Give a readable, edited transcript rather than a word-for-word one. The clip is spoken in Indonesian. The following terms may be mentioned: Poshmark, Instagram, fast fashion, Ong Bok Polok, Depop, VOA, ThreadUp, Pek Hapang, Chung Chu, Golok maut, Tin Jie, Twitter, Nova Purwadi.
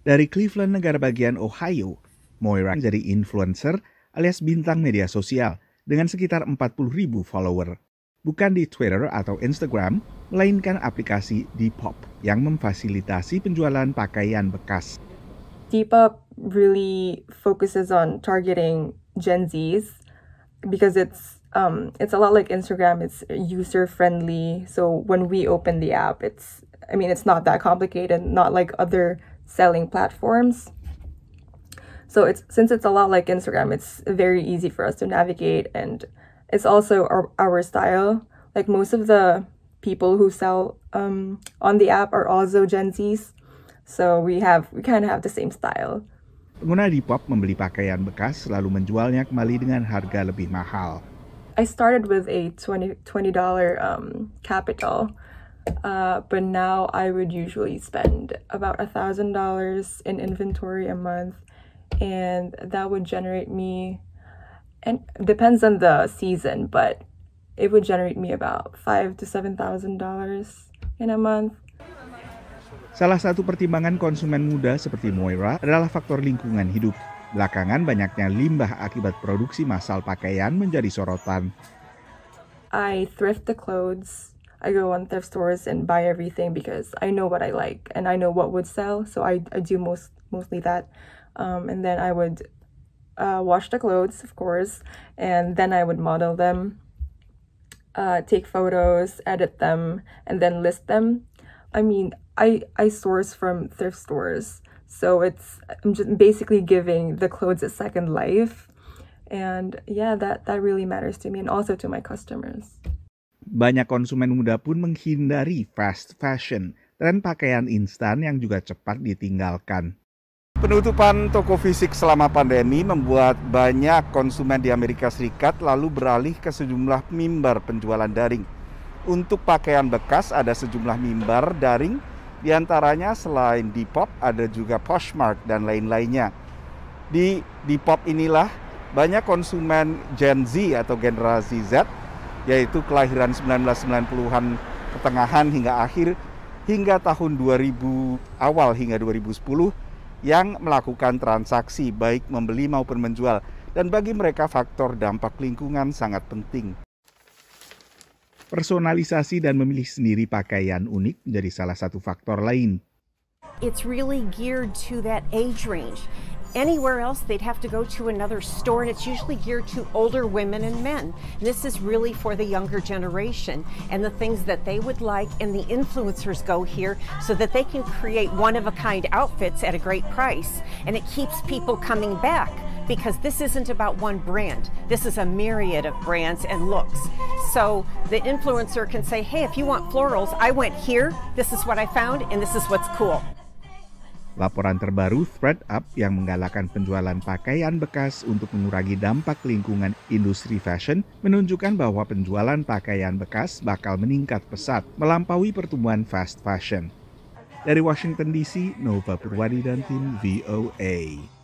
Dari Cleveland, negara bagian Ohio, Moira jadi influencer alias bintang media sosial dengan sekitar 40.000 follower. Bukan di Twitter atau Instagram, melainkan aplikasi Depop yang memfasilitasi penjualan pakaian bekas. Depop really focuses on targeting Gen Zs because it's a lot like Instagram. It's user-friendly. So when we open the app, it's not that complicated, not like other selling platforms. So since it's a lot like Instagram, it's very easy for us to navigate, and it's also our style. Like most of the people who sell on the app are also Gen Zs. So we kind of have the same style. Pengguna Depop membeli pakaian bekas lalu menjualnya kembali dengan harga lebih mahal. I started with a $20 capital, but now I would usually spend about $1,000 in inventory a month, and that would generate me, and depends on the season, but it would generate me about $5,000 to $7,000 in a month. Salah satu pertimbangan konsumen muda seperti Moira adalah faktor lingkungan hidup. Belakangan banyaknya limbah akibat produksi massal pakaian menjadi sorotan. I thrift the clothes. I go on thrift stores and buy everything because I know what I like and I know what would sell. So I do mostly that. And then I would wash the clothes, of course, and then I would model them, take photos, edit them, and then list them. I mean, I source from thrift stores. So I'm just basically giving the clothes a second life, and yeah, that really matters to me and also to my customers. Banyak konsumen muda pun menghindari fast fashion, tren pakaian instan yang juga cepat ditinggalkan. Penutupan toko fisik selama pandemi membuat banyak konsumen di Amerika Serikat lalu beralih ke sejumlah mimbar penjualan daring. Untuk pakaian bekas ada sejumlah mimbar daring. Di antaranya selain Depop ada juga Poshmark dan lain-lainnya. Di Depop inilah banyak konsumen Gen Z atau generasi Z, yaitu kelahiran 1990-an pertengahan hingga akhir hingga tahun 2000 awal hingga 2010 yang melakukan transaksi baik membeli maupun menjual, dan bagi mereka faktor dampak lingkungan sangat penting. Personalisasi dan memilih sendiri pakaian unik menjadi salah satu faktor lain. It's really geared to that age range. Anywhere else they'd have to go to another store, and it's usually geared to older women and men. This is really for the younger generation and the things that they would like, and the influencers go here so that they can create one-of-a-kind outfits at a great price, and it keeps people coming back. Because this isn't about one brand, this is a myriad of brands and looks. So the influencer can say, hey, if you want florals, I went here, this is what I found, and this is what's cool. Laporan terbaru ThreadUp yang menggalakkan penjualan pakaian bekas untuk mengurangi dampak lingkungan industri fashion menunjukkan bahwa penjualan pakaian bekas bakal meningkat pesat melampaui pertumbuhan fast fashion. Dari Washington DC, Nova Purwadi dan tim VOA.